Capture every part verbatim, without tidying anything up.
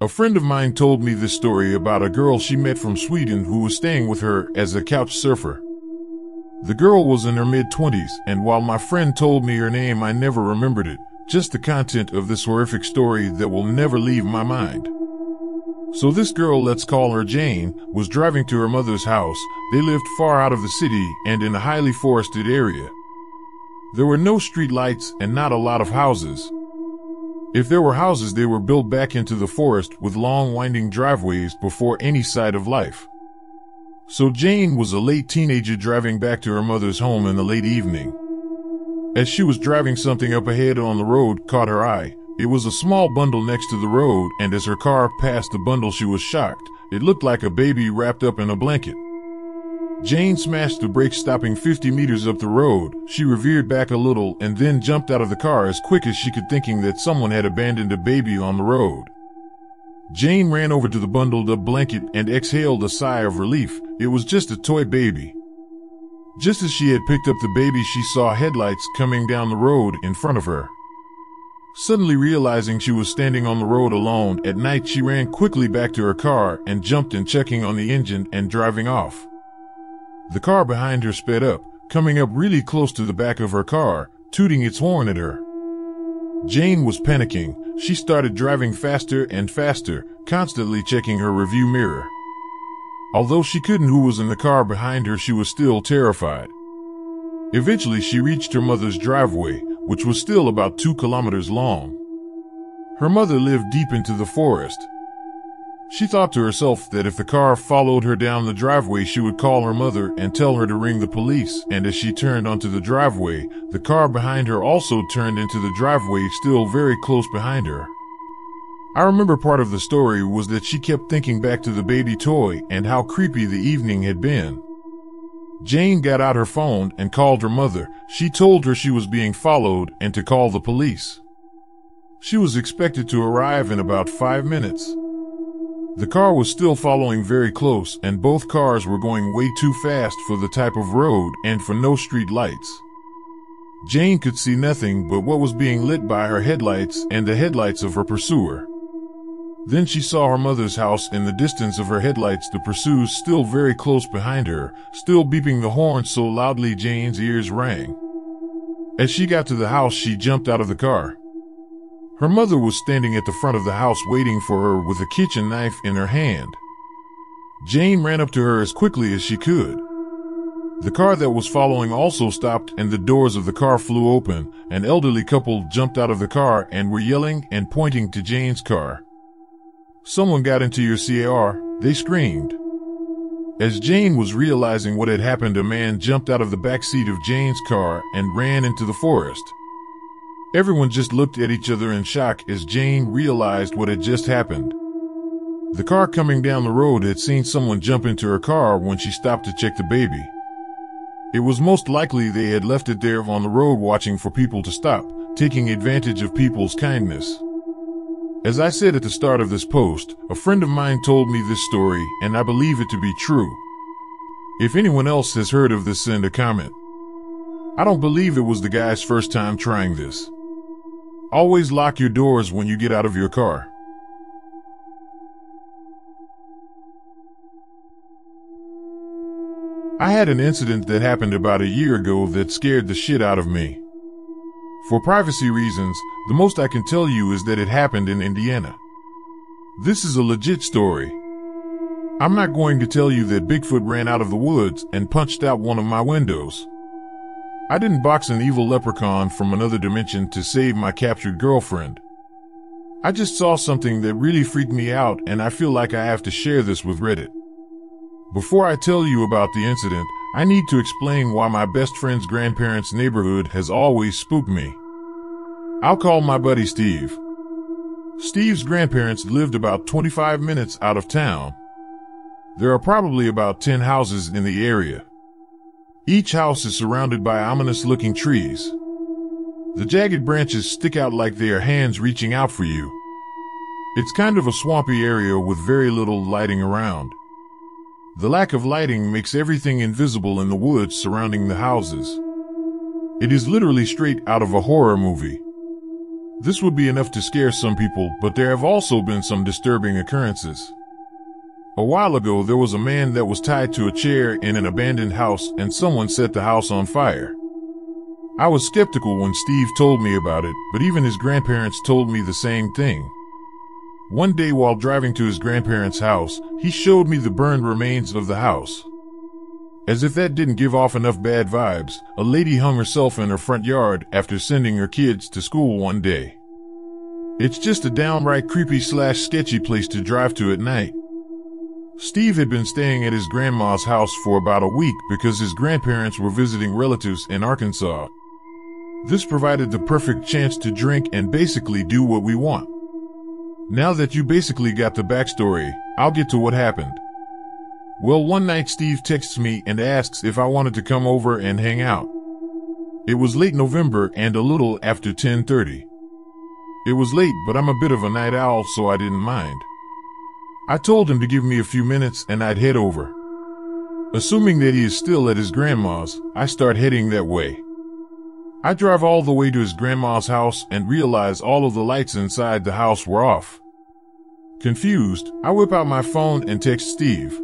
A friend of mine told me this story about a girl she met from Sweden who was staying with her as a couch surfer. The girl was in her mid-twenties, and while my friend told me her name, I never remembered it, just the content of this horrific story that will never leave my mind. So this girl, let's call her Jane, was driving to her mother's house. They lived far out of the city and in a highly forested area. There were no street lights and not a lot of houses. If there were houses, they were built back into the forest with long winding driveways before any sight of life. So Jane was a late teenager driving back to her mother's home in the late evening. As she was driving, something up ahead on the road caught her eye. It was a small bundle next to the road, and as her car passed the bundle, she was shocked. It looked like a baby wrapped up in a blanket. Jane smashed the brakes, stopping fifty meters up the road. She revered back a little and then jumped out of the car as quick as she could, thinking that someone had abandoned a baby on the road. Jane ran over to the bundled-up blanket and exhaled a sigh of relief. It was just a toy baby. Just as she had picked up the baby, she saw headlights coming down the road in front of her. Suddenly realizing she was standing on the road alone at night, she ran quickly back to her car and jumped in, checking on the engine and driving off. The car behind her sped up, coming up really close to the back of her car, tooting its horn at her. Jane was panicking. She started driving faster and faster, constantly checking her rearview mirror. Although she couldn't who was in the car behind her, she was still terrified. Eventually, she reached her mother's driveway, which was still about two kilometers long. Her mother lived deep into the forest. She thought to herself that if the car followed her down the driveway, she would call her mother and tell her to ring the police. And as she turned onto the driveway, the car behind her also turned into the driveway, still very close behind her. I remember part of the story was that she kept thinking back to the baby toy and how creepy the evening had been. Jane got out her phone and called her mother. She told her she was being followed and to call the police. She was expected to arrive in about five minutes. The car was still following very close, and both cars were going way too fast for the type of road and for no street lights. Jane could see nothing but what was being lit by her headlights and the headlights of her pursuer. Then she saw her mother's house in the distance of her headlights, the pursuer still very close behind her, still beeping the horn so loudly Jane's ears rang. As she got to the house, she jumped out of the car. Her mother was standing at the front of the house waiting for her with a kitchen knife in her hand. Jane ran up to her as quickly as she could. The car that was following also stopped, and the doors of the car flew open. An elderly couple jumped out of the car and were yelling and pointing to Jane's car. "Someone got into your car," they screamed. As Jane was realizing what had happened, a man jumped out of the back seat of Jane's car and ran into the forest. Everyone just looked at each other in shock as Jane realized what had just happened. The car coming down the road had seen someone jump into her car when she stopped to check the baby. It was most likely they had left it there on the road, watching for people to stop, taking advantage of people's kindness. As I said at the start of this post, a friend of mine told me this story, and I believe it to be true. If anyone else has heard of this, send a comment. I don't believe it was the guy's first time trying this. Always lock your doors when you get out of your car. I had an incident that happened about a year ago that scared the shit out of me. For privacy reasons, the most I can tell you is that it happened in Indiana. This is a legit story. I'm not going to tell you that Bigfoot ran out of the woods and punched out one of my windows. I didn't box an evil leprechaun from another dimension to save my captured girlfriend. I just saw something that really freaked me out, and I feel like I have to share this with Reddit. Before I tell you about the incident, I need to explain why my best friend's grandparents' neighborhood has always spooked me. I'll call my buddy Steve. Steve's grandparents lived about twenty-five minutes out of town. There are probably about ten houses in the area. Each house is surrounded by ominous-looking trees. The jagged branches stick out like they are hands reaching out for you. It's kind of a swampy area with very little lighting around. The lack of lighting makes everything invisible in the woods surrounding the houses. It is literally straight out of a horror movie. This would be enough to scare some people, but there have also been some disturbing occurrences. A while ago, there was a man that was tied to a chair in an abandoned house, and someone set the house on fire. I was skeptical when Steve told me about it, but even his grandparents told me the same thing. One day while driving to his grandparents' house, he showed me the burned remains of the house. As if that didn't give off enough bad vibes, a lady hung herself in her front yard after sending her kids to school one day. It's just a downright creepy slash sketchy place to drive to at night. Steve had been staying at his grandma's house for about a week because his grandparents were visiting relatives in Arkansas. This provided the perfect chance to drink and basically do what we want. Now that you basically got the backstory, I'll get to what happened. Well, one night Steve texts me and asks if I wanted to come over and hang out. It was late November and a little after ten thirty. It was late, but I'm a bit of a night owl, so I didn't mind. I told him to give me a few minutes and I'd head over. Assuming that he is still at his grandma's, I start heading that way. I drive all the way to his grandma's house and realize all of the lights inside the house were off. Confused, I whip out my phone and text Steve.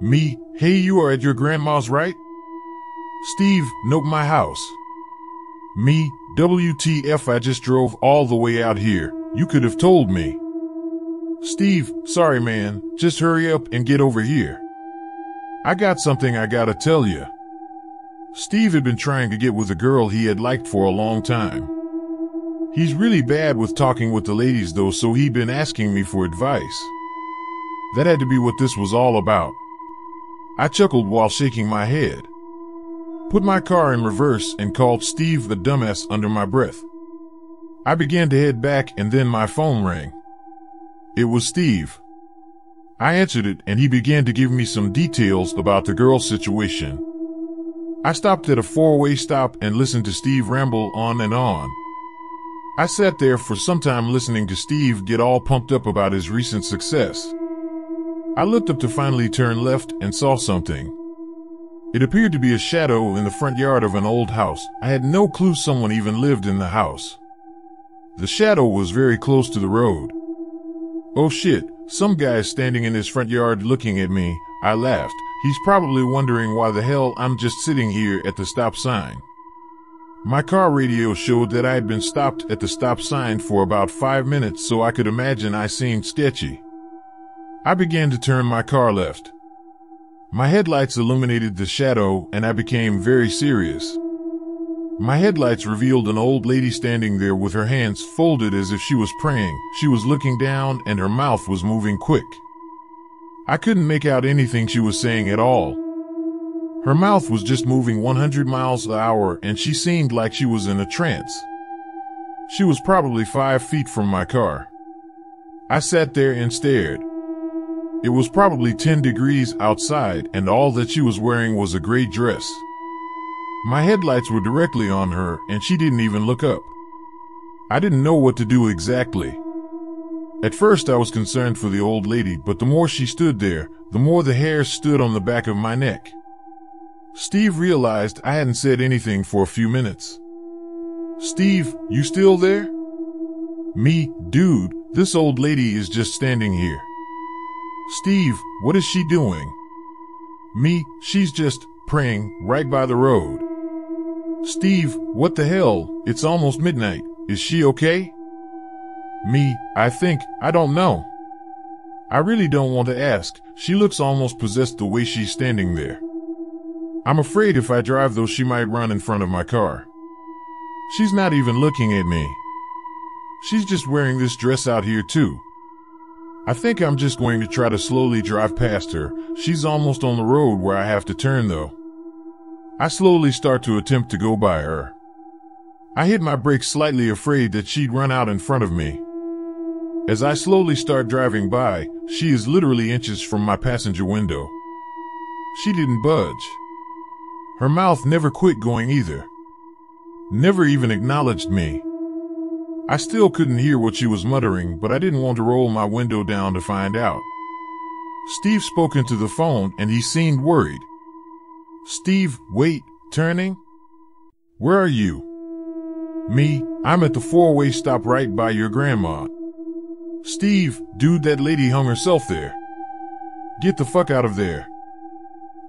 Me, hey, you are at your grandma's, right? Steve, nope, my house. Me, W T F, I just drove all the way out here. You could have told me. Steve, sorry man, just hurry up and get over here. I got something I gotta tell you. Steve had been trying to get with a girl he had liked for a long time. He's really bad with talking with the ladies though, so he'd been asking me for advice. That had to be what this was all about. I chuckled while shaking my head. Put my car in reverse and called Steve the dumbass under my breath. I began to head back and then my phone rang. It was Steve. I answered it and he began to give me some details about the girl situation. I stopped at a four-way stop and listened to Steve ramble on and on. I sat there for some time listening to Steve get all pumped up about his recent success. I looked up to finally turn left and saw something. It appeared to be a shadow in the front yard of an old house. I had no clue someone even lived in the house. The shadow was very close to the road. Oh shit, some guy is standing in his front yard looking at me, I laughed. He's probably wondering why the hell I'm just sitting here at the stop sign. My car radio showed that I had been stopped at the stop sign for about five minutes, so I could imagine I seemed sketchy. I began to turn my car left. My headlights illuminated the shadow and I became very serious. My headlights revealed an old lady standing there with her hands folded as if she was praying. She was looking down and her mouth was moving quick. I couldn't make out anything she was saying at all. Her mouth was just moving one hundred miles an hour and she seemed like she was in a trance. She was probably five feet from my car. I sat there and stared. It was probably ten degrees outside and all that she was wearing was a gray dress. My headlights were directly on her and she didn't even look up. I didn't know what to do exactly. At first I was concerned for the old lady, but the more she stood there, the more the hair stood on the back of my neck. Steve realized I hadn't said anything for a few minutes. Steve, you still there? Me, dude, this old lady is just standing here. Steve, what is she doing? Me, she's just praying right by the road. Steve, what the hell? It's almost midnight. Is she okay? Me, I think, I don't know. I really don't want to ask. She looks almost possessed the way she's standing there. I'm afraid if I drive though, she might run in front of my car. She's not even looking at me. She's just wearing this dress out here too. I think I'm just going to try to slowly drive past her. She's almost on the road where I have to turn though. I slowly start to attempt to go by her. I hit my brakes slightly, afraid that she'd run out in front of me. As I slowly start driving by, she is literally inches from my passenger window. She didn't budge. Her mouth never quit going either. Never even acknowledged me. I still couldn't hear what she was muttering, but I didn't want to roll my window down to find out. Steve spoke into the phone and he seemed worried. Steve, wait, turning? Where are you? Me, I'm at the four-way stop right by your grandma. Steve, dude, that lady hung herself there. Get the fuck out of there.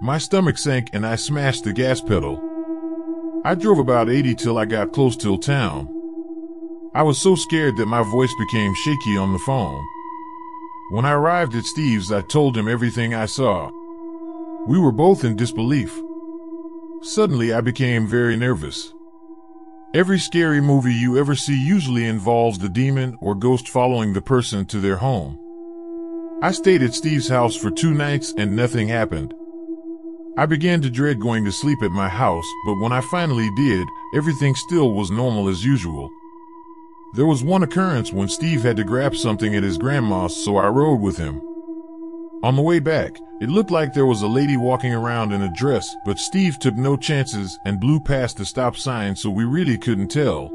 My stomach sank and I smashed the gas pedal. I drove about eighty till I got close till town. I was so scared that my voice became shaky on the phone. When I arrived at Steve's, I told him everything I saw. We were both in disbelief. Suddenly, I became very nervous. Every scary movie you ever see usually involves the demon or ghost following the person to their home. I stayed at Steve's house for two nights and nothing happened. I began to dread going to sleep at my house, but when I finally did, everything still was normal as usual. There was one occurrence when Steve had to grab something at his grandma's, so I rode with him. On the way back, it looked like there was a lady walking around in a dress, but Steve took no chances and blew past the stop sign, so we really couldn't tell.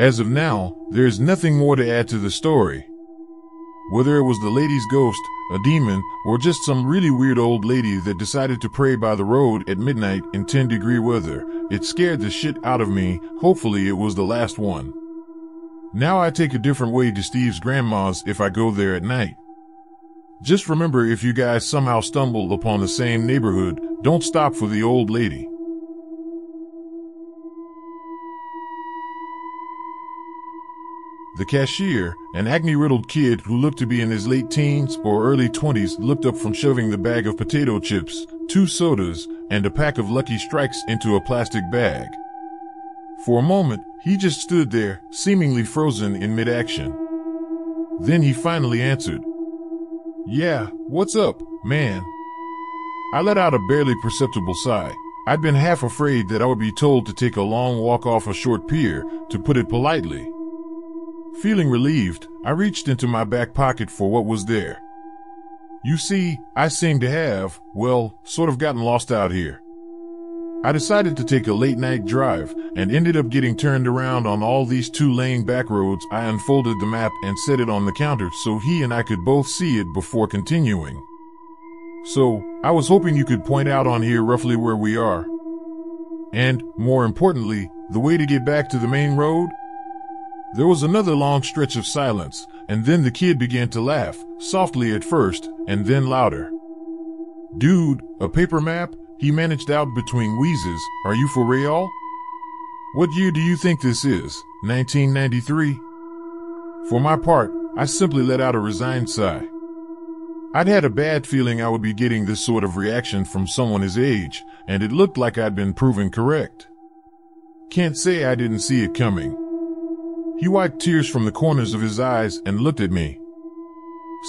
As of now, there is nothing more to add to the story. Whether it was the lady's ghost, a demon, or just some really weird old lady that decided to pray by the road at midnight in ten degree weather, it scared the shit out of me. Hopefully it was the last one. Now I take a different way to Steve's grandma's if I go there at night. Just remember, if you guys somehow stumble upon the same neighborhood, don't stop for the old lady. The cashier, an acne-riddled kid who looked to be in his late teens or early twenties, looked up from shoving the bag of potato chips, two sodas, and a pack of Lucky Strikes into a plastic bag. For a moment, he just stood there, seemingly frozen in mid-action. Then he finally answered. Yeah, what's up, man? I let out a barely perceptible sigh. I'd been half afraid that I would be told to take a long walk off a short pier, to put it politely. Feeling relieved, I reached into my back pocket for what was there. You see, I seem to have, well, sort of gotten lost out here. I decided to take a late-night drive and ended up getting turned around on all these two-lane back roads. I unfolded the map and set it on the counter so he and I could both see it before continuing. So, I was hoping you could point out on here roughly where we are. And, more importantly, the way to get back to the main road? There was another long stretch of silence, and then the kid began to laugh, softly at first, and then louder. Dude, a paper map? He managed out between wheezes. Are you for real? What year do you think this is? nineteen ninety-three? For my part, I simply let out a resigned sigh. I'd had a bad feeling I would be getting this sort of reaction from someone his age, and it looked like I'd been proven correct. Can't say I didn't see it coming. He wiped tears from the corners of his eyes and looked at me.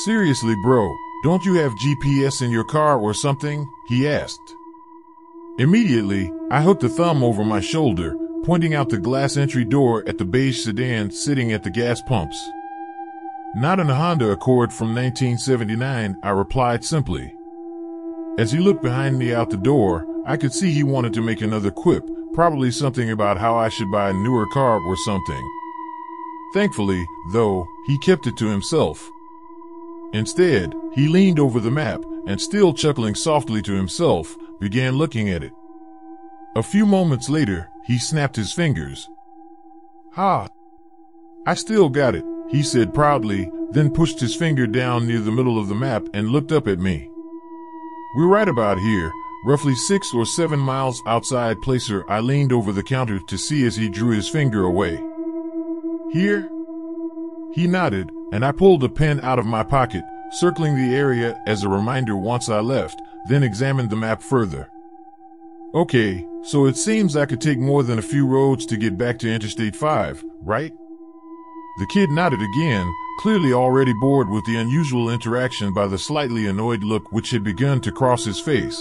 Seriously, bro, don't you have G P S in your car or something? He asked. Immediately, I hooked a thumb over my shoulder, pointing out the glass entry door at the beige sedan sitting at the gas pumps. Not in a Honda Accord from nineteen seventy-nine, I replied simply. As he looked behind me out the door, I could see he wanted to make another quip, probably something about how I should buy a newer car or something. Thankfully, though, he kept it to himself. Instead, he leaned over the map and, still chuckling softly to himself, began looking at it. A few moments later, he snapped his fingers. Ha! I still got it, he said proudly, then pushed his finger down near the middle of the map and looked up at me. We're right about here, roughly six or seven miles outside Placer. I leaned over the counter to see as he drew his finger away. Here? He nodded, and I pulled a pen out of my pocket, circling the area as a reminder once I left, then examined the map further. Okay, so it seems I could take more than a few roads to get back to Interstate five, right? The kid nodded again, clearly already bored with the unusual interaction by the slightly annoyed look which had begun to cross his face.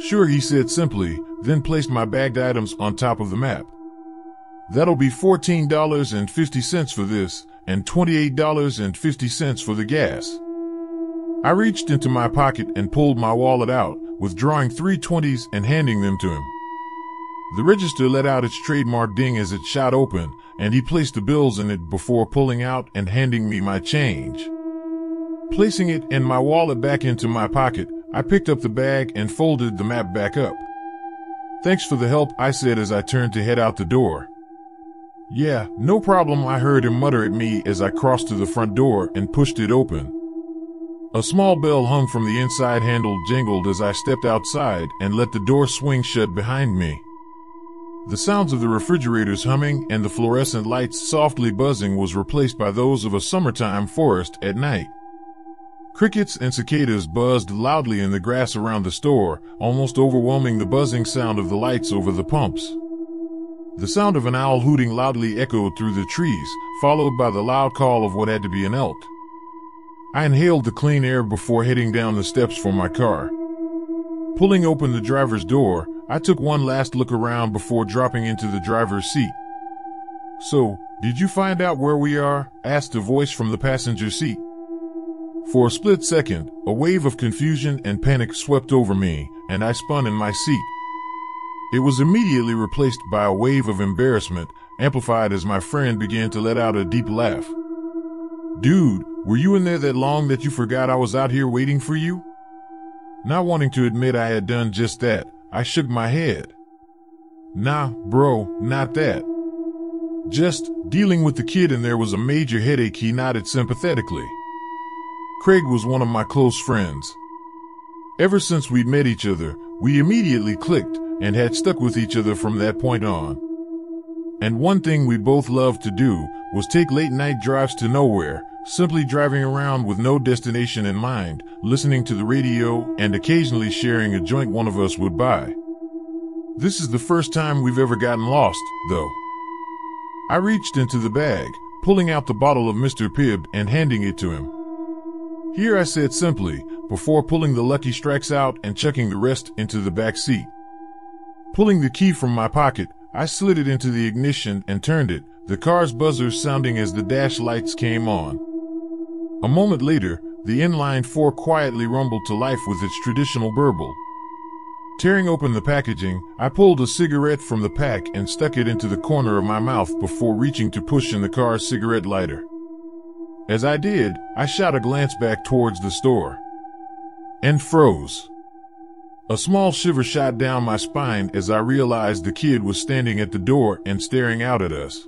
Sure, he said simply, then placed my bagged items on top of the map. That'll be fourteen dollars and fifty cents for this, and twenty-eight dollars and fifty cents for the gas. I reached into my pocket and pulled my wallet out, withdrawing three twenties and handing them to him. The register let out its trademark ding as it shot open, and he placed the bills in it before pulling out and handing me my change. Placing it and my wallet back into my pocket, I picked up the bag and folded the map back up. Thanks for the help, I said as I turned to head out the door. Yeah, no problem, I heard him mutter at me as I crossed to the front door and pushed it open. A small bell hung from the inside handle jingled as I stepped outside and let the door swing shut behind me. The sounds of the refrigerator's humming and the fluorescent lights softly buzzing was replaced by those of a summertime forest at night. Crickets and cicadas buzzed loudly in the grass around the store, almost overwhelming the buzzing sound of the lights over the pumps. The sound of an owl hooting loudly echoed through the trees, followed by the loud call of what had to be an elk. I inhaled the clean air before heading down the steps for my car. Pulling open the driver's door, I took one last look around before dropping into the driver's seat. "So, did you find out where we are?" asked a voice from the passenger seat. For a split second, a wave of confusion and panic swept over me, and I spun in my seat. It was immediately replaced by a wave of embarrassment, amplified as my friend began to let out a deep laugh. "Dude, were you in there that long that you forgot I was out here waiting for you?" Not wanting to admit I had done just that, I shook my head. "Nah, bro, not that. Just dealing with the kid and there was a major headache." He nodded sympathetically. Craig was one of my close friends. Ever since we'd met each other, we immediately clicked and had stuck with each other from that point on. And one thing we both loved to do was take late night drives to nowhere, simply driving around with no destination in mind, listening to the radio, and occasionally sharing a joint one of us would buy. This is the first time we've ever gotten lost, though. I reached into the bag, pulling out the bottle of Mister Pibb and handing it to him. "Here," I said simply, before pulling the Lucky Strikes out and chucking the rest into the back seat. Pulling the key from my pocket, I slid it into the ignition and turned it, the car's buzzers sounding as the dash lights came on. A moment later, the inline four quietly rumbled to life with its traditional burble. Tearing open the packaging, I pulled a cigarette from the pack and stuck it into the corner of my mouth before reaching to push in the car's cigarette lighter. As I did, I shot a glance back towards the store and froze. A small shiver shot down my spine as I realized the kid was standing at the door and staring out at us.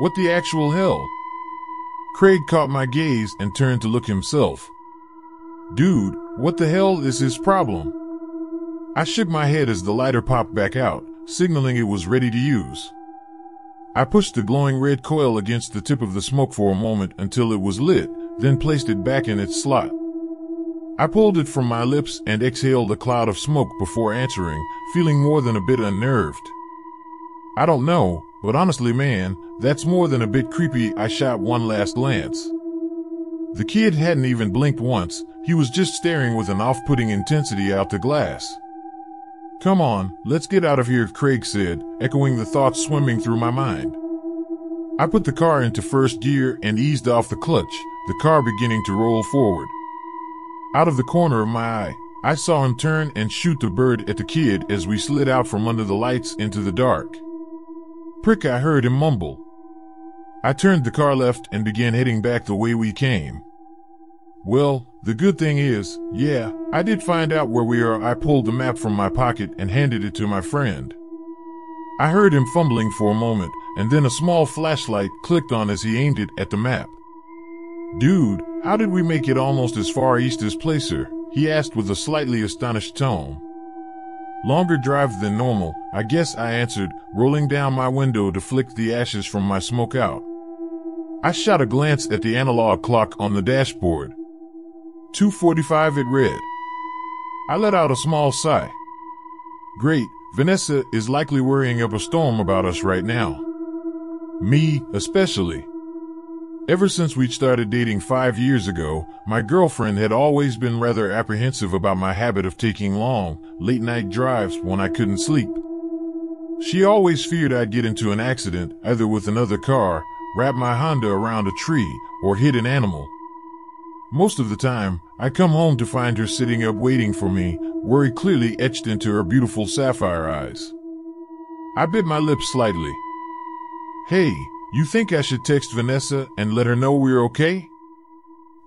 "What the actual hell?" Craig caught my gaze and turned to look himself. "Dude, what the hell is his problem?" I shook my head as the lighter popped back out, signaling it was ready to use. I pushed the glowing red coil against the tip of the smoke for a moment until it was lit, then placed it back in its slot. I pulled it from my lips and exhaled a cloud of smoke before answering, feeling more than a bit unnerved. "I don't know, but honestly, man, that's more than a bit creepy." I shot one last glance. The kid hadn't even blinked once. He was just staring with an off-putting intensity out the glass. "Come on, let's get out of here," Craig said, echoing the thoughts swimming through my mind. I put the car into first gear and eased off the clutch, the car beginning to roll forward. Out of the corner of my eye, I saw him turn and shoot the bird at the kid as we slid out from under the lights into the dark. "Prick," I heard him mumble. I turned the car left and began heading back the way we came. "Well, the good thing is, yeah, I did find out where we are." I pulled the map from my pocket and handed it to my friend. I heard him fumbling for a moment, and then a small flashlight clicked on as he aimed it at the map. "Dude, how did we make it almost as far east as Placer?" he asked with a slightly astonished tone. "Longer drive than normal, I guess," I answered, rolling down my window to flick the ashes from my smoke out. I shot a glance at the analog clock on the dashboard. two forty-five it read. I let out a small sigh. Great, Vanessa is likely worrying up a storm about us right now. Me, especially. Ever since we'd started dating five years ago, my girlfriend had always been rather apprehensive about my habit of taking long, late-night drives when I couldn't sleep. She always feared I'd get into an accident, either with another car, wrap my Honda around a tree, or hit an animal. Most of the time, I come home to find her sitting up waiting for me, worry clearly etched into her beautiful sapphire eyes. I bit my lip slightly. "Hey, you think I should text Vanessa and let her know we're okay?"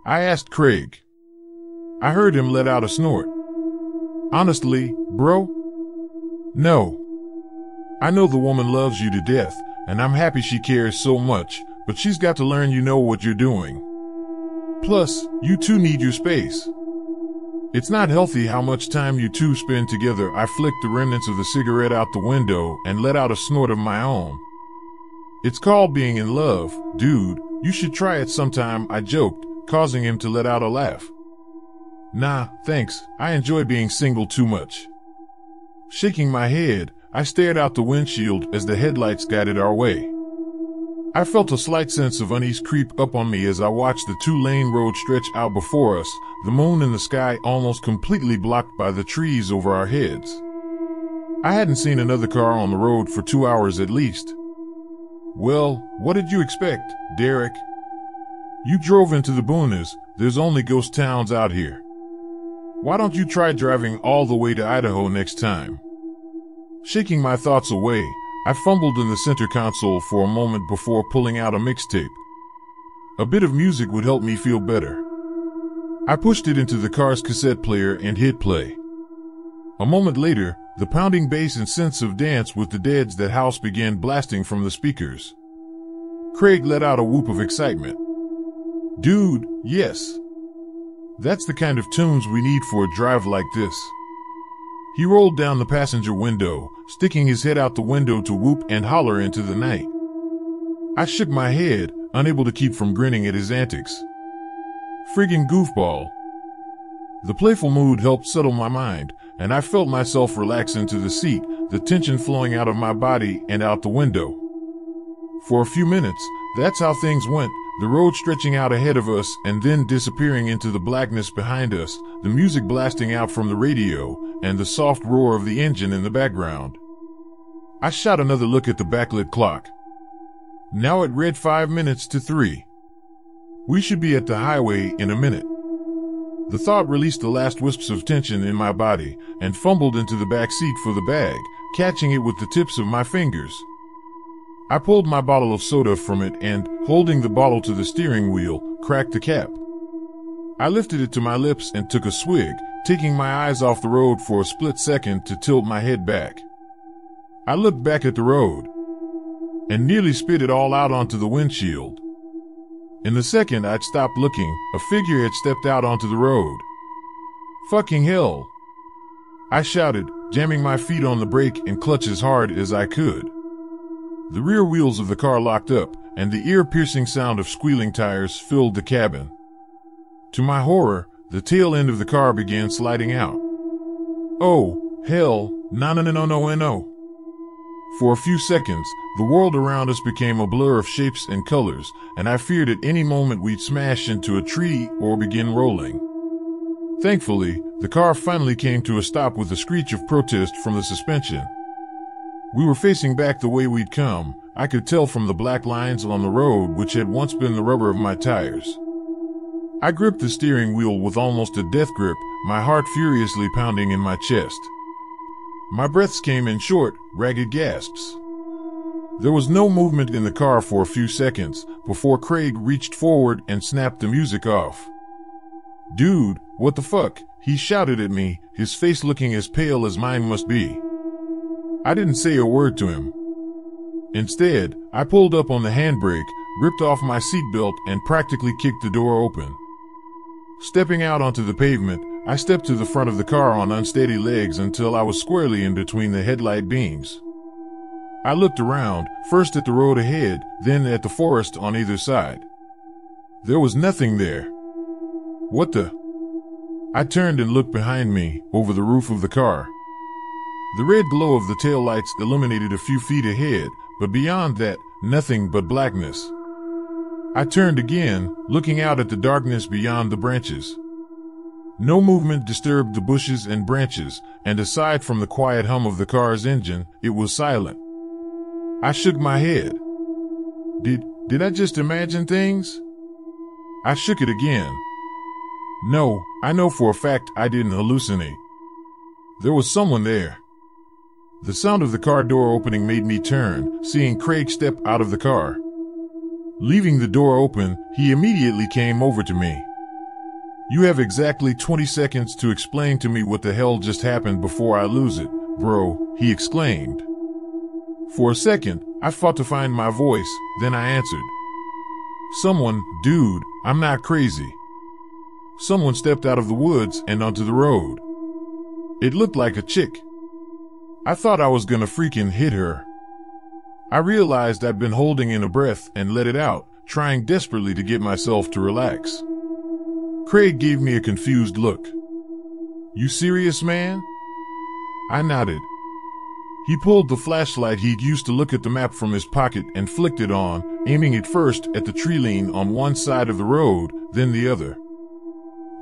I asked Craig. I heard him let out a snort. "Honestly, bro? No. I know the woman loves you to death, and I'm happy she cares so much, but she's got to learn you know what you're doing. Plus, you two need your space. It's not healthy how much time you two spend together. I flicked the remnants of the cigarette out the window and let out a snort of my own. It's called being in love, dude. You should try it sometime, I joked, causing him to let out a laugh. Nah, thanks. I enjoy being single too much. Shaking my head, I stared out the windshield as the headlights guided our way. I felt a slight sense of unease creep up on me as I watched the two-lane road stretch out before us, the moon in the sky almost completely blocked by the trees over our heads. I hadn't seen another car on the road for two hours at least. Well, what did you expect, Derek? You drove into the boonies. There's only ghost towns out here. Why don't you try driving all the way to Idaho next time? Shaking my thoughts away, I fumbled in the center console for a moment before pulling out a mixtape. A bit of music would help me feel better. I pushed it into the car's cassette player and hit play. A moment later, the pounding bass and sense of Dance with the Dead's That House began blasting from the speakers. Craig let out a whoop of excitement. Dude, yes. That's the kind of tunes we need for a drive like this. He rolled down the passenger window, sticking his head out the window to whoop and holler into the night. I shook my head, unable to keep from grinning at his antics. Friggin' goofball. The playful mood helped settle my mind, and I felt myself relax into the seat, the tension flowing out of my body and out the window. For a few minutes, that's how things went, the road stretching out ahead of us and then disappearing into the blackness behind us, the music blasting out from the radio, and the soft roar of the engine in the background. I shot another look at the backlit clock. Now it read five minutes to three. We should be at the highway in a minute. The thought released the last wisps of tension in my body and fumbled into the back seat for the bag, catching it with the tips of my fingers. I pulled my bottle of soda from it and, holding the bottle to the steering wheel, cracked the cap. I lifted it to my lips and took a swig, taking my eyes off the road for a split second to tilt my head back. I looked back at the road and nearly spit it all out onto the windshield. In the second I'd stopped looking, a figure had stepped out onto the road. Fucking hell! I shouted, jamming my feet on the brake and clutch as hard as I could. The rear wheels of the car locked up, and the ear-piercing sound of squealing tires filled the cabin. To my horror, the tail end of the car began sliding out. Oh, hell, no, no, no, no, no, no. For a few seconds, the world around us became a blur of shapes and colors, and I feared at any moment we'd smash into a tree or begin rolling. Thankfully, the car finally came to a stop with a screech of protest from the suspension. We were facing back the way we'd come. I could tell from the black lines on the road which had once been the rubber of my tires. I gripped the steering wheel with almost a death grip, my heart furiously pounding in my chest. My breaths came in short, ragged gasps. There was no movement in the car for a few seconds, before Craig reached forward and snapped the music off. Dude, what the fuck? He shouted at me, his face looking as pale as mine must be. I didn't say a word to him. Instead, I pulled up on the handbrake, ripped off my seatbelt, and practically kicked the door open. Stepping out onto the pavement, I stepped to the front of the car on unsteady legs until I was squarely in between the headlight beams. I looked around, first at the road ahead, then at the forest on either side. There was nothing there. What the? I turned and looked behind me, over the roof of the car. The red glow of the taillights illuminated a few feet ahead, but beyond that, nothing but blackness. I turned again, looking out at the darkness beyond the branches. No movement disturbed the bushes and branches, and aside from the quiet hum of the car's engine, it was silent. I shook my head. Did, did I just imagine things? I shook it again. No, I know for a fact I didn't hallucinate. There was someone there. The sound of the car door opening made me turn, seeing Craig step out of the car. Leaving the door open, he immediately came over to me. You have exactly twenty seconds to explain to me what the hell just happened before I lose it, bro, he exclaimed. For a second, I fought to find my voice, then I answered. Someone, dude, I'm not crazy. Someone stepped out of the woods and onto the road. It looked like a chick. I thought I was gonna freaking hit her. I realized I'd been holding in a breath and let it out, trying desperately to get myself to relax. Craig gave me a confused look. You serious, man? I nodded. He pulled the flashlight he'd used to look at the map from his pocket and flicked it on, aiming it first at the tree line on one side of the road, then the other.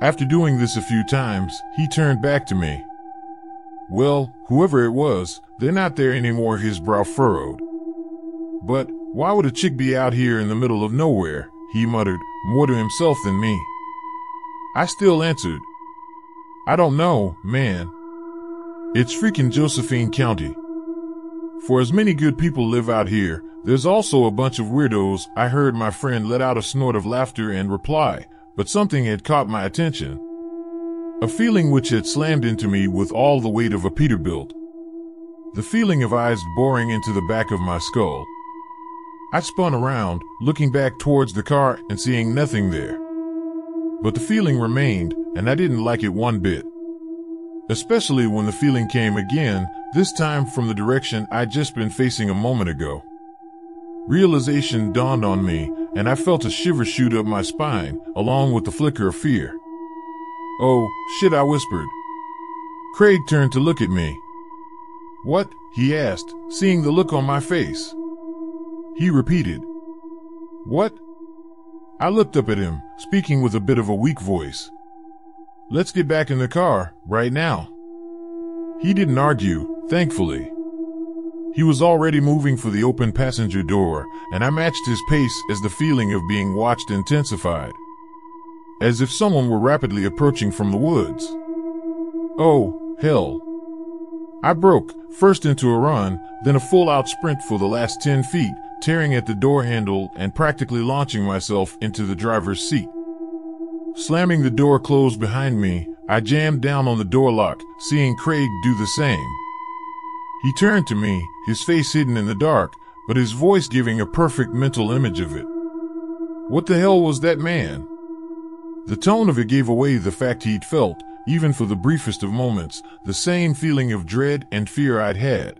After doing this a few times, he turned back to me. Well, whoever it was, they're not there anymore, his brow furrowed. But why would a chick be out here in the middle of nowhere? He muttered, more to himself than me. I still answered, I don't know, man. It's freaking Josephine County. For as many good people live out here, there's also a bunch of weirdos. I heard my friend let out a snort of laughter and reply, but something had caught my attention. A feeling which had slammed into me with all the weight of a Peterbilt. The feeling of eyes boring into the back of my skull. I spun around, looking back towards the car and seeing nothing there. But the feeling remained, and I didn't like it one bit. Especially when the feeling came again, this time from the direction I'd just been facing a moment ago. Realization dawned on me, and I felt a shiver shoot up my spine, along with the flicker of fear. Oh, shit, I whispered. Craig turned to look at me. What? He asked, seeing the look on my face. He repeated, What? I looked up at him, speaking with a bit of a weak voice. Let's get back in the car, right now. He didn't argue, thankfully. He was already moving for the open passenger door, and I matched his pace as the feeling of being watched intensified. As if someone were rapidly approaching from the woods. Oh, hell. I broke, first into a run, then a full-out sprint for the last ten feet, tearing at the door handle and practically launching myself into the driver's seat. Slamming the door closed behind me, I jammed down on the door lock, seeing Craig do the same. He turned to me, his face hidden in the dark, but his voice giving a perfect mental image of it. What the hell was that, man? The tone of it gave away the fact he'd felt, even for the briefest of moments, the same feeling of dread and fear I'd had.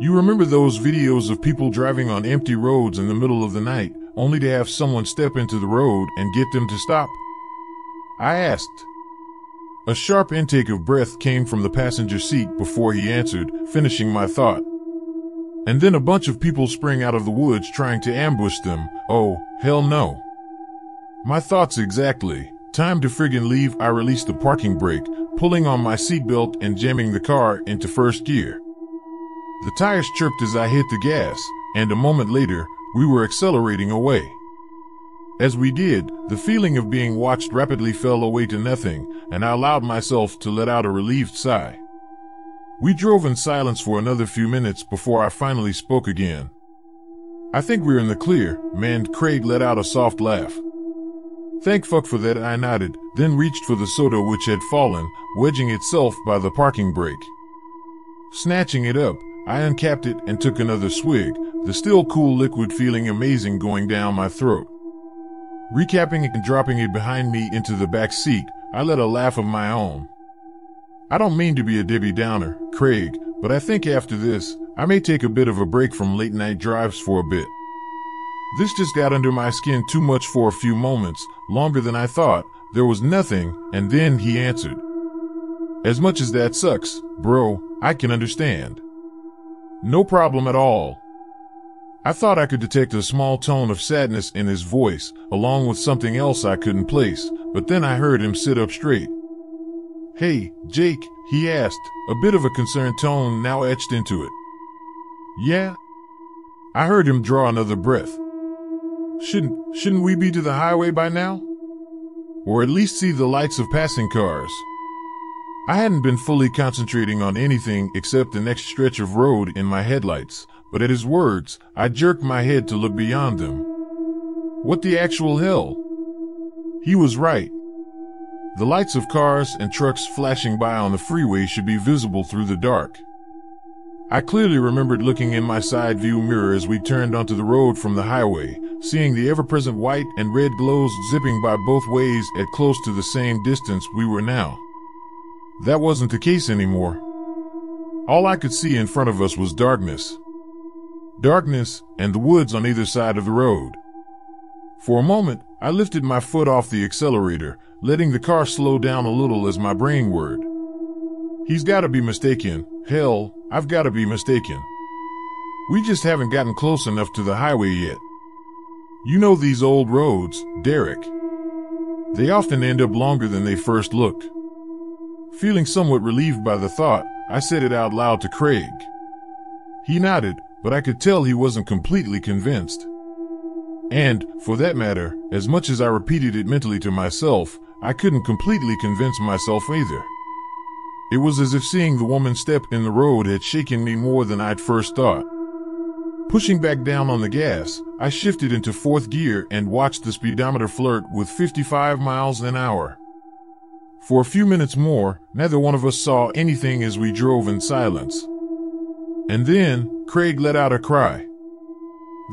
You remember those videos of people driving on empty roads in the middle of the night, only to have someone step into the road and get them to stop? I asked. A sharp intake of breath came from the passenger seat before he answered, finishing my thought. And then a bunch of people sprang out of the woods trying to ambush them. Oh, hell no. My thoughts exactly. Time to friggin' leave. I released the parking brake, pulling on my seatbelt and jamming the car into first gear. The tires chirped as I hit the gas, and a moment later, we were accelerating away. As we did, the feeling of being watched rapidly fell away to nothing, and I allowed myself to let out a relieved sigh. We drove in silence for another few minutes before I finally spoke again. I think we're in the clear, man. Craig let out a soft laugh. Thank fuck for that, I nodded, then reached for the soda which had fallen, wedging itself by the parking brake. Snatching it up, I uncapped it and took another swig, the still cool liquid feeling amazing going down my throat. Recapping it and dropping it behind me into the back seat, I let a laugh of my own. I don't mean to be a Debbie Downer, Craig, but I think after this, I may take a bit of a break from late night drives for a bit. This just got under my skin too much for a few moments, longer than I thought. There was nothing, and then he answered. As much as that sucks, bro, I can understand. No problem at all. I thought I could detect a small tone of sadness in his voice, along with something else I couldn't place, but then I heard him sit up straight. Hey, Jake, he asked, a bit of a concerned tone now etched into it. Yeah? I heard him draw another breath. Shouldn't, shouldn't we be to the highway by now? Or at least see the lights of passing cars? I hadn't been fully concentrating on anything except the next stretch of road in my headlights, but at his words, I jerked my head to look beyond them. What the actual hell? He was right. The lights of cars and trucks flashing by on the freeway should be visible through the dark. I clearly remembered looking in my side view mirror as we turned onto the road from the highway, seeing the ever-present white and red glows zipping by both ways at close to the same distance we were now. That wasn't the case anymore. All I could see in front of us was darkness. Darkness and the woods on either side of the road. For a moment, I lifted my foot off the accelerator, letting the car slow down a little as my brain whirred. He's gotta be mistaken. Hell, I've gotta be mistaken. We just haven't gotten close enough to the highway yet. You know these old roads, Derek. They often end up longer than they first looked. Feeling somewhat relieved by the thought, I said it out loud to Craig. He nodded, but I could tell he wasn't completely convinced. And, for that matter, as much as I repeated it mentally to myself, I couldn't completely convince myself either. It was as if seeing the woman step in the road had shaken me more than I'd first thought. Pushing back down on the gas, I shifted into fourth gear and watched the speedometer flirt with fifty-five miles an hour. For a few minutes more, neither one of us saw anything as we drove in silence. And then, Craig let out a cry.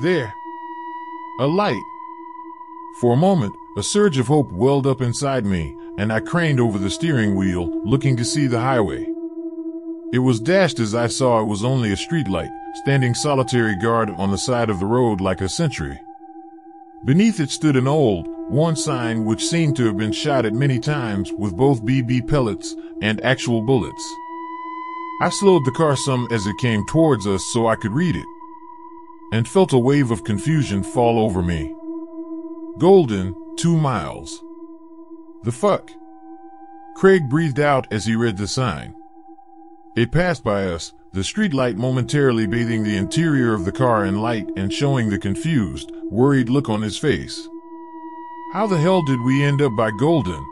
There! A light! For a moment, a surge of hope welled up inside me, and I craned over the steering wheel, looking to see the highway. It was dashed as I saw it was only a streetlight, standing solitary guard on the side of the road like a sentry. Beneath it stood an old, worn sign which seemed to have been shot at many times with both B B pellets and actual bullets. I slowed the car some as it came towards us so I could read it, and felt a wave of confusion fall over me. Golden, two miles. The fuck? Craig breathed out as he read the sign. It passed by us, the streetlight momentarily bathing the interior of the car in light and showing the confused, worried look on his face. How the hell did we end up by Golden?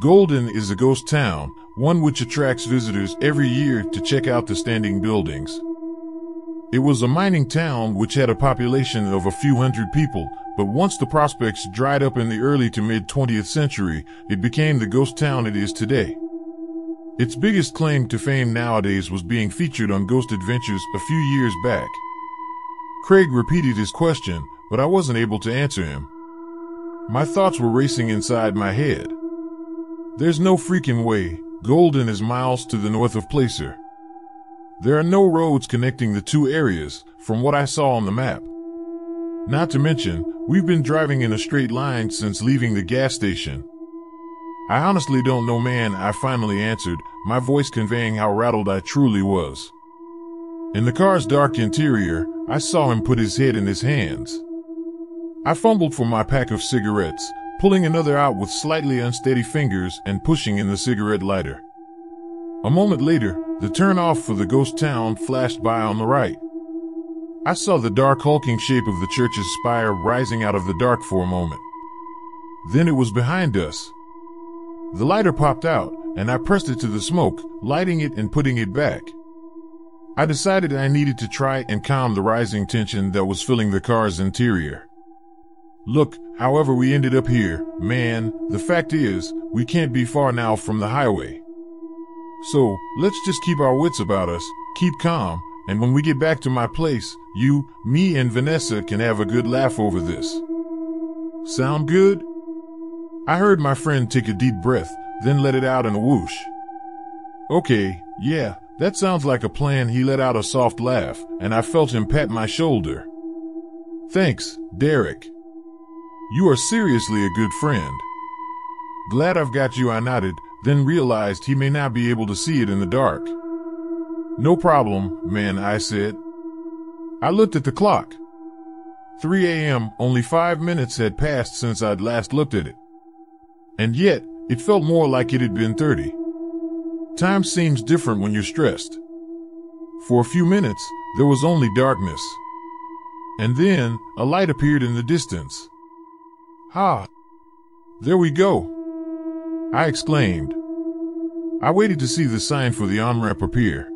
Golden is a ghost town, one which attracts visitors every year to check out the standing buildings. It was a mining town which had a population of a few hundred people, but once the prospects dried up in the early to mid twentieth century, it became the ghost town it is today. Its biggest claim to fame nowadays was being featured on Ghost Adventures a few years back. Craig repeated his question, but I wasn't able to answer him. My thoughts were racing inside my head. There's no freaking way. Golden is miles to the north of Placer. There are no roads connecting the two areas, from what I saw on the map. Not to mention, we've been driving in a straight line since leaving the gas station. I honestly don't know, man, I finally answered, my voice conveying how rattled I truly was. In the car's dark interior, I saw him put his head in his hands. I fumbled for my pack of cigarettes, pulling another out with slightly unsteady fingers and pushing in the cigarette lighter. A moment later, the turnoff for the ghost town flashed by on the right. I saw the dark hulking shape of the church's spire rising out of the dark for a moment. Then it was behind us. The lighter popped out, and I pressed it to the smoke, lighting it and putting it back. I decided I needed to try and calm the rising tension that was filling the car's interior. Look, however we ended up here, man, the fact is, we can't be far now from the highway. So, let's just keep our wits about us, keep calm, and when we get back to my place, you, me, and Vanessa can have a good laugh over this. Sound good? I heard my friend take a deep breath, then let it out in a whoosh. Okay, yeah, that sounds like a plan. He let out a soft laugh, and I felt him pat my shoulder. Thanks, Derek. You are seriously a good friend. Glad I've got you, I nodded, then realized he may not be able to see it in the dark. No problem, man, I said. I looked at the clock. three a m, only five minutes had passed since I'd last looked at it. And yet, it felt more like it had been thirty. Time seems different when you're stressed. For a few minutes, there was only darkness. And then, a light appeared in the distance. Ha! There we go! I exclaimed. I waited to see the sign for the on-ramp appear,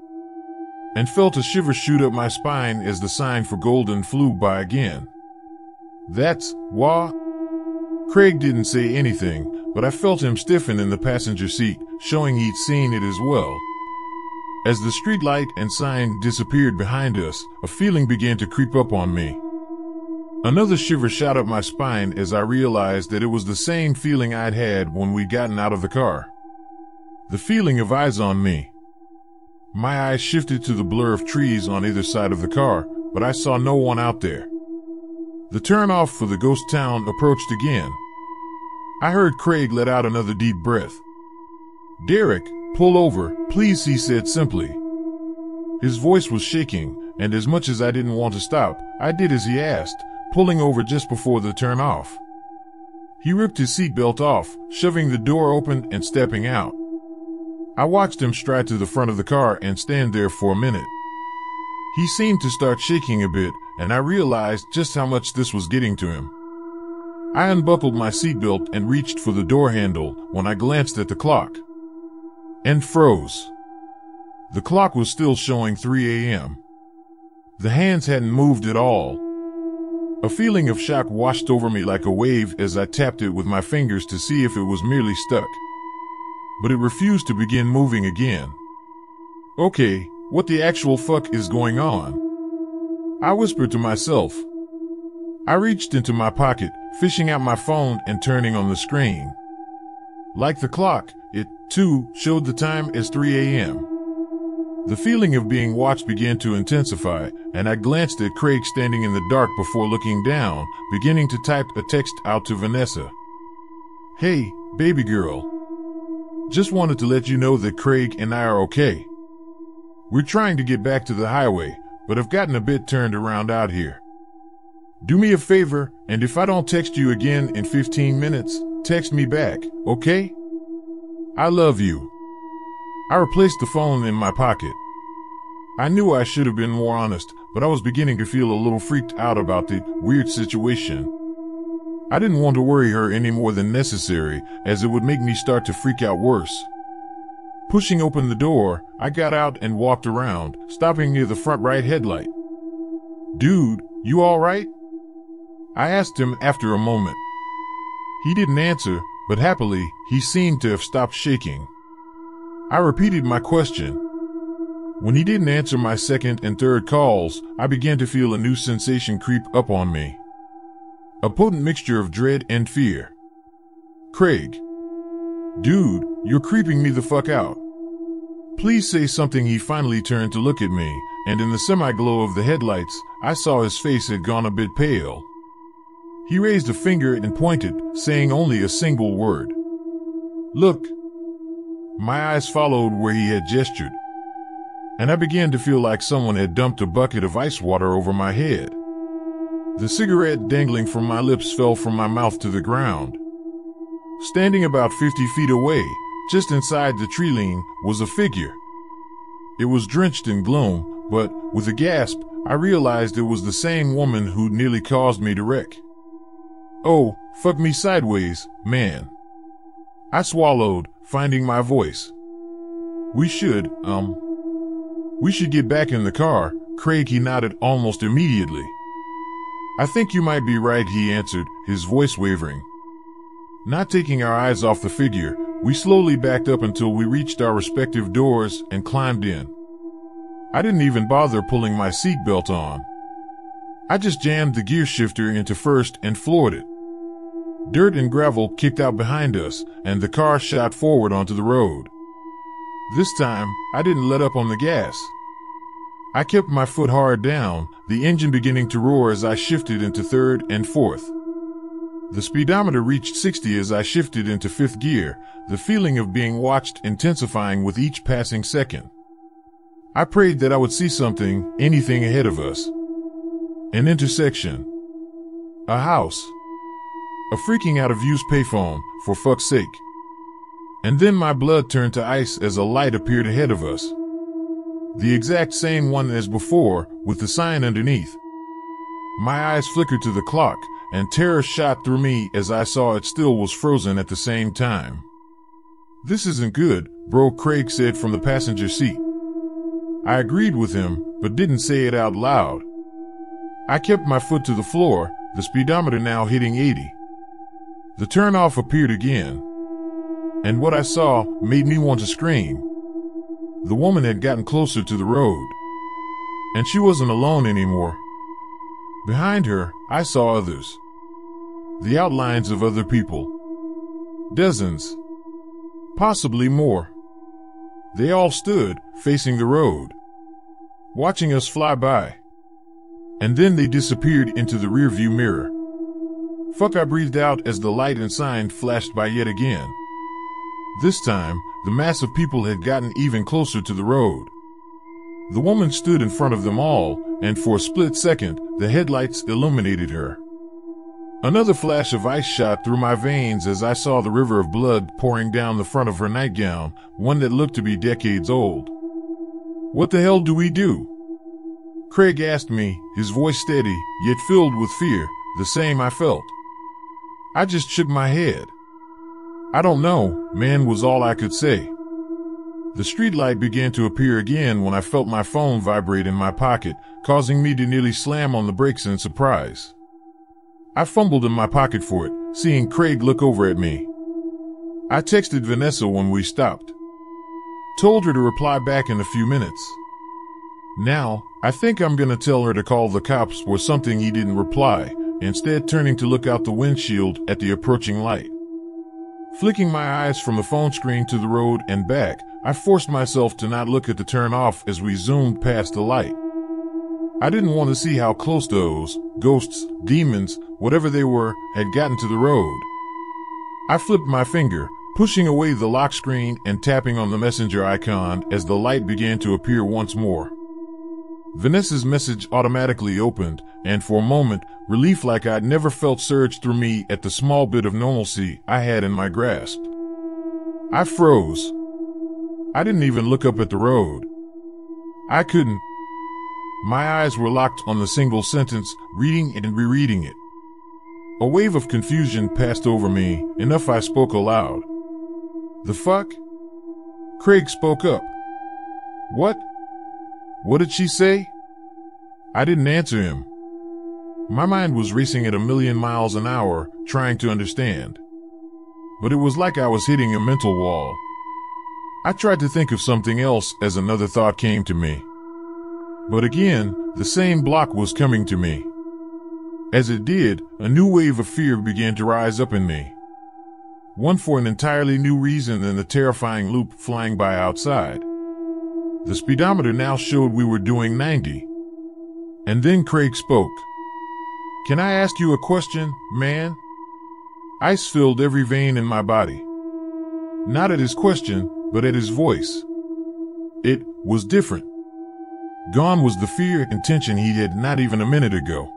and felt a shiver shoot up my spine as the sign for Golden flew by again. That's, wah. Craig didn't say anything, but I felt him stiffen in the passenger seat, showing he'd seen it as well. As the street light and sign disappeared behind us, a feeling began to creep up on me. Another shiver shot up my spine as I realized that it was the same feeling I'd had when we'd gotten out of the car. The feeling of eyes on me. My eyes shifted to the blur of trees on either side of the car, but I saw no one out there. The turnoff for the ghost town approached again. I heard Craig let out another deep breath. "Derek, pull over, please," he said simply. His voice was shaking, and as much as I didn't want to stop, I did as he asked, pulling over just before the turnoff. He ripped his seatbelt off, shoving the door open and stepping out. I watched him stride to the front of the car and stand there for a minute. He seemed to start shaking a bit, and I realized just how much this was getting to him. I unbuckled my seatbelt and reached for the door handle when I glanced at the clock. And froze. The clock was still showing three A M The hands hadn't moved at all. A feeling of shock washed over me like a wave as I tapped it with my fingers to see if it was merely stuck. But it refused to begin moving again. Okay, what the actual fuck is going on? I whispered to myself. I reached into my pocket, fishing out my phone and turning on the screen. Like the clock, it, too, showed the time as three A M The feeling of being watched began to intensify, and I glanced at Craig standing in the dark before looking down, beginning to type a text out to Vanessa. "Hey, baby girl. Just wanted to let you know that Craig and I are okay. We're trying to get back to the highway, but I've gotten a bit turned around out here. Do me a favor, and if I don't text you again in fifteen minutes, text me back, okay? I love you." I replaced the phone in my pocket. I knew I should have been more honest, but I was beginning to feel a little freaked out about the weird situation. I didn't want to worry her any more than necessary, as it would make me start to freak out worse. Pushing open the door, I got out and walked around, stopping near the front right headlight. "Dude, you all right?" I asked him after a moment. He didn't answer, but happily, he seemed to have stopped shaking. I repeated my question. When he didn't answer my second and third calls, I began to feel a new sensation creep up on me. A potent mixture of dread and fear. "Craig. Dude, you're creeping me the fuck out. Please say something." He finally turned to look at me, and in the semi-glow of the headlights, I saw his face had gone a bit pale. He raised a finger and pointed, saying only a single word. "Look." My eyes followed where he had gestured, and I began to feel like someone had dumped a bucket of ice water over my head. The cigarette dangling from my lips fell from my mouth to the ground. Standing about fifty feet away, just inside the tree line, was a figure. It was drenched in gloom, but, with a gasp, I realized it was the same woman who nearly caused me to wreck. "Oh, fuck me sideways, man." I swallowed, finding my voice. "We should, um... We should get back in the car, Craig," he nodded almost immediately. "I think you might be right," he answered, his voice wavering. Not taking our eyes off the figure, we slowly backed up until we reached our respective doors and climbed in. I didn't even bother pulling my seatbelt on. I just jammed the gear shifter into first and floored it. Dirt and gravel kicked out behind us, and the car shot forward onto the road. This time, I didn't let up on the gas. I kept my foot hard down, the engine beginning to roar as I shifted into third and fourth. The speedometer reached sixty as I shifted into fifth gear, the feeling of being watched intensifying with each passing second. I prayed that I would see something, anything ahead of us. An intersection. A house. A freaking out of use payphone, for fuck's sake. And then my blood turned to ice as a light appeared ahead of us. The exact same one as before, with the sign underneath. My eyes flickered to the clock, and terror shot through me as I saw it still was frozen at the same time. "This isn't good, bro," Craig said from the passenger seat. I agreed with him, but didn't say it out loud. I kept my foot to the floor, the speedometer now hitting eighty. The turnoff appeared again, and what I saw made me want to scream. The woman had gotten closer to the road, and she wasn't alone anymore. Behind her, I saw others. The outlines of other people. Dozens. Possibly more. They all stood, facing the road, watching us fly by. And then they disappeared into the rearview mirror. Fuck, I breathed out as the light and sign flashed by yet again. This time, the mass of people had gotten even closer to the road. The woman stood in front of them all, and for a split second, the headlights illuminated her. Another flash of ice shot through my veins as I saw the river of blood pouring down the front of her nightgown, one that looked to be decades old. "What the hell do we do?" Craig asked me, his voice steady, yet filled with fear, the same I felt. I just shook my head. "I don't know, man," was all I could say. The streetlight began to appear again when I felt my phone vibrate in my pocket, causing me to nearly slam on the brakes in surprise. I fumbled in my pocket for it, seeing Craig look over at me. I texted Vanessa when we stopped. Told her to reply back in a few minutes. Now, I think I'm gonna tell her to call the cops or something. He didn't reply, instead turning to look out the windshield at the approaching light. Flicking my eyes from the phone screen to the road and back, I forced myself to not look at the turn off as we zoomed past the light. I didn't want to see how close those ghosts, demons, whatever they were, had gotten to the road. I flipped my finger, pushing away the lock screen and tapping on the messenger icon as the light began to appear once more. Vanessa's message automatically opened, and for a moment, relief like I'd never felt surged through me at the small bit of normalcy I had in my grasp. I froze. I didn't even look up at the road. I couldn't. My eyes were locked on the single sentence, reading and rereading it. A wave of confusion passed over me, enough I spoke aloud. "The fuck?" Craig spoke up. "What? What did she say?" I didn't answer him. My mind was racing at a million miles an hour, trying to understand. But it was like I was hitting a mental wall. I tried to think of something else as another thought came to me. But again, the same block was coming to me. As it did, a new wave of fear began to rise up in me. One for an entirely new reason than the terrifying loop flying by outside. The speedometer now showed we were doing ninety. And then Craig spoke. "Can I ask you a question, man?" Ice filled every vein in my body. Not at his question, but at his voice. It was different. Gone was the fear and tension he had not even a minute ago.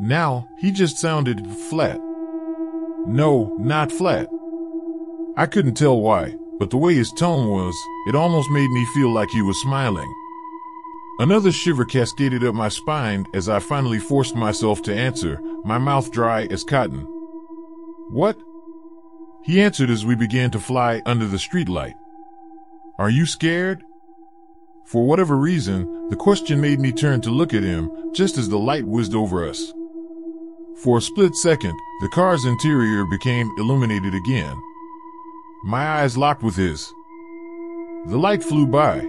Now, he just sounded flat. No, not flat. I couldn't tell why. But the way his tone was, it almost made me feel like he was smiling. Another shiver cascaded up my spine as I finally forced myself to answer, my mouth dry as cotton. "What?" He answered as we began to fly under the streetlight. "Are you scared?" For whatever reason, the question made me turn to look at him, just as the light whizzed over us. For a split second, the car's interior became illuminated again. My eyes locked with his. The light flew by.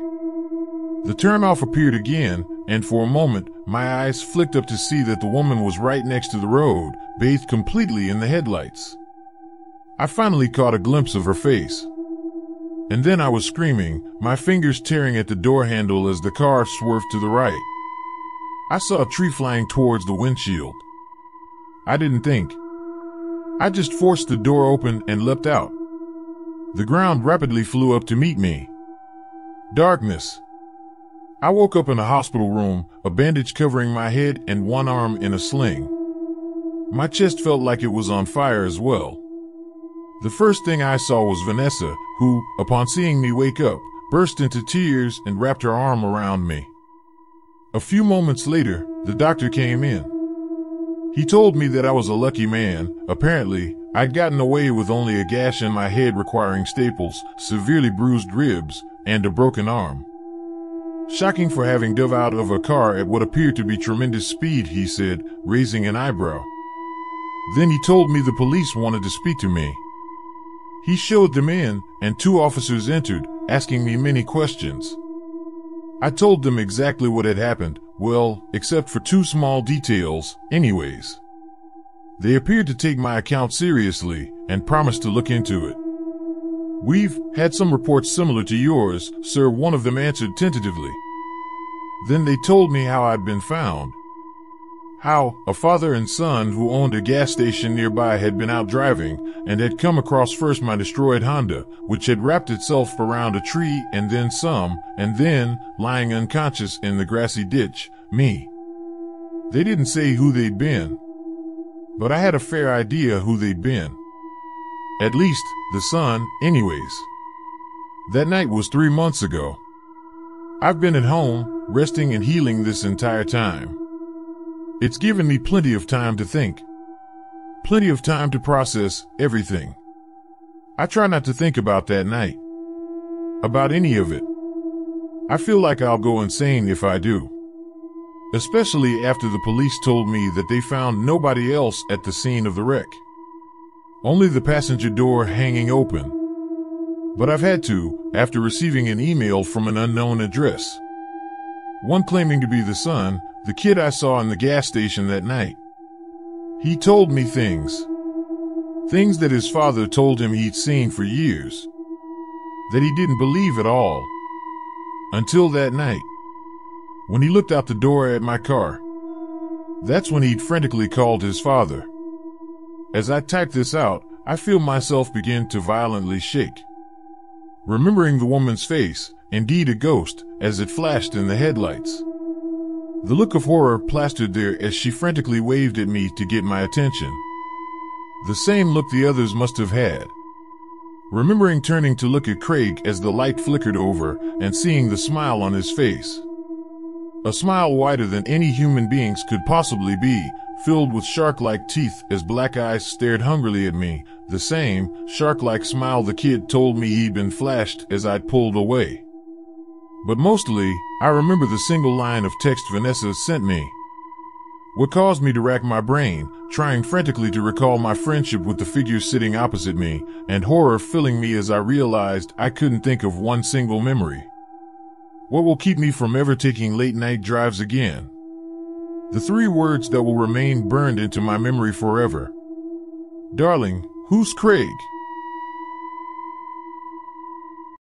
The turnoff appeared again, and for a moment, my eyes flicked up to see that the woman was right next to the road, bathed completely in the headlights. I finally caught a glimpse of her face. And then I was screaming, my fingers tearing at the door handle as the car swerved to the right. I saw a tree flying towards the windshield. I didn't think. I just forced the door open and leapt out. The ground rapidly flew up to meet me. Darkness. I woke up in a hospital room, a bandage covering my head and one arm in a sling. My chest felt like it was on fire as well. The first thing I saw was Vanessa, who, upon seeing me wake up, burst into tears and wrapped her arm around me. A few moments later, the doctor came in. He told me that I was a lucky man, apparently. I'd gotten away with only a gash in my head requiring staples, severely bruised ribs, and a broken arm. Shocking for having dove out of a car at what appeared to be tremendous speed, he said, raising an eyebrow. Then he told me the police wanted to speak to me. He showed them in, and two officers entered, asking me many questions. I told them exactly what had happened, well, except for two small details, anyways. They appeared to take my account seriously and promised to look into it. "We've had some reports similar to yours, sir," one of them answered tentatively. Then they told me how I'd been found. How a father and son who owned a gas station nearby had been out driving and had come across first my destroyed Honda, which had wrapped itself around a tree and then some, and then, lying unconscious in the grassy ditch, me. They didn't say who they'd been, but I had a fair idea who they'd been. At least, the son, anyways. That night was three months ago. I've been at home, resting and healing this entire time. It's given me plenty of time to think. Plenty of time to process everything. I try not to think about that night. About any of it. I feel like I'll go insane if I do. Especially after the police told me that they found nobody else at the scene of the wreck. Only the passenger door hanging open. But I've had to, after receiving an email from an unknown address. One claiming to be the son, the kid I saw in the gas station that night. He told me things. Things that his father told him he'd seen for years. That he didn't believe at all. Until that night. When he looked out the door at my car. That's when he'd frantically called his father. As I type this out, I feel myself begin to violently shake. Remembering the woman's face, indeed a ghost, as it flashed in the headlights. The look of horror plastered there as she frantically waved at me to get my attention. The same look the others must have had. Remembering turning to look at Craig as the light flickered over and seeing the smile on his face. A smile wider than any human beings could possibly be, filled with shark-like teeth as black eyes stared hungrily at me, the same shark-like smile the kid told me he'd been flashed as I pulled away. But mostly, I remember the single line of text Vanessa sent me. What caused me to rack my brain, trying frantically to recall my friendship with the figure sitting opposite me, and horror filling me as I realized I couldn't think of one single memory. What will keep me from ever taking late-night drives again? The three words that will remain burned into my memory forever. Darling, who's Craig?